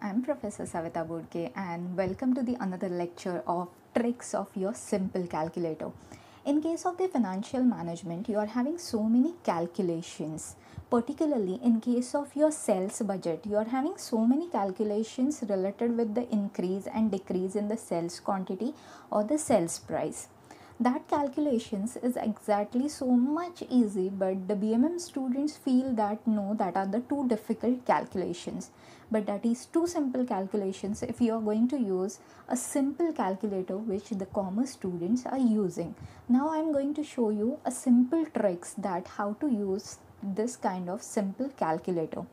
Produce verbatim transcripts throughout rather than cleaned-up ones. I'm Professor Savita Bodke and welcome to the another lecture of tricks of your simple calculator. In case of the financial management, you are having so many calculations, particularly in case of your sales budget. You are having so many calculations related with the increase and decrease in the sales quantity or the sales price. That calculations is exactly so much easy, but the B M M students feel that no, that are the two difficult calculations. But that is two simple calculations if you are going to use a simple calculator which the commerce students are using. Now I am going to show you a simple tricks that how to use this kind of simple calculator.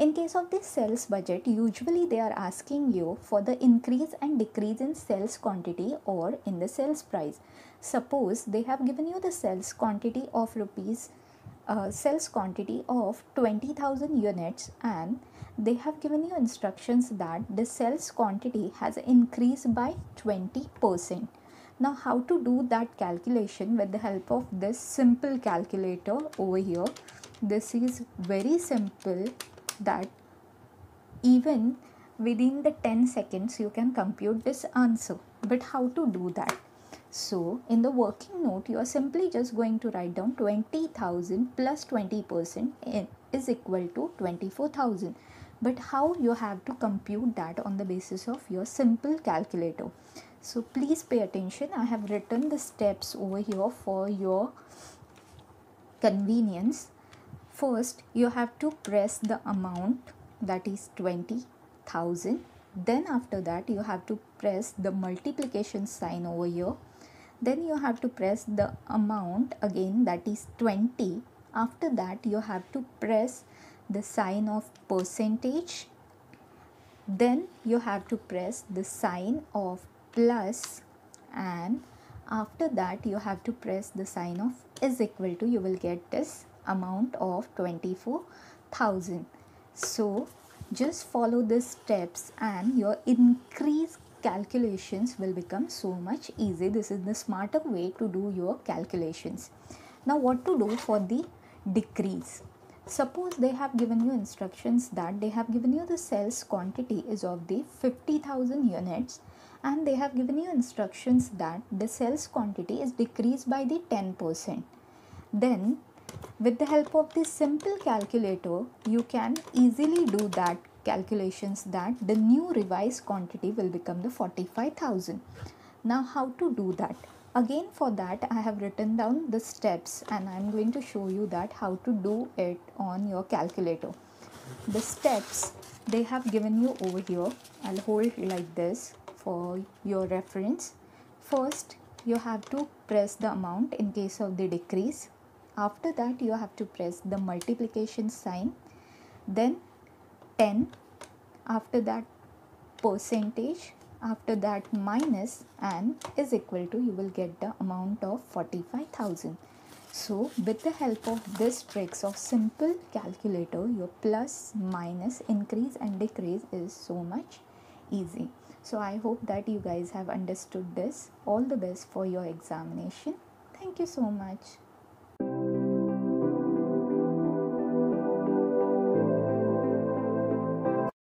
In case of this sales budget, usually they are asking you for the increase and decrease in sales quantity or in the sales price. Suppose they have given you the sales quantity of rupees, uh, sales quantity of twenty thousand units, and they have given you instructions that the sales quantity has increased by twenty percent. Now how to do that calculation with the help of this simple calculator over here. This is very simple that even within the ten seconds you can compute this answer. But how to do that? So in the working note, you are simply just going to write down twenty thousand plus twenty percent is equal to twenty-four thousand. But how you have to compute that on the basis of your simple calculator? So please pay attention. I have written the steps over here for your convenience. First, you have to press the amount, that is twenty thousand. Then after that, you have to press the multiplication sign over here. Then you have to press the amount again, that is twenty. After that, you have to press the sign of percentage. Then you have to press the sign of plus, and after that, you have to press the sign of is equal to. You will get this amount of twenty-four thousand. So just follow the steps and your increase calculations will become so much easy. This is the smarter way to do your calculations. Now what to do for the decrease? Suppose they have given you instructions that they have given you the sales quantity is of the fifty thousand units, and they have given you instructions that the sales quantity is decreased by the ten percent. Then with the help of this simple calculator, you can easily do that calculations that the new revised quantity will become the forty-five thousand. Now how to do that? Again, for that I have written down the steps and I am going to show you that how to do it on your calculator. The steps they have given you over here, I'll hold like this for your reference. First, you have to press the amount in case of the decrease. After that, you have to press the multiplication sign, then ten, after that percentage, after that minus, and is equal to. You will get the amount of forty-five thousand. So with the help of this tricks of simple calculator, your plus, minus, increase and decrease is so much easy. So I hope that you guys have understood this. All the best for your examination. Thank you so much.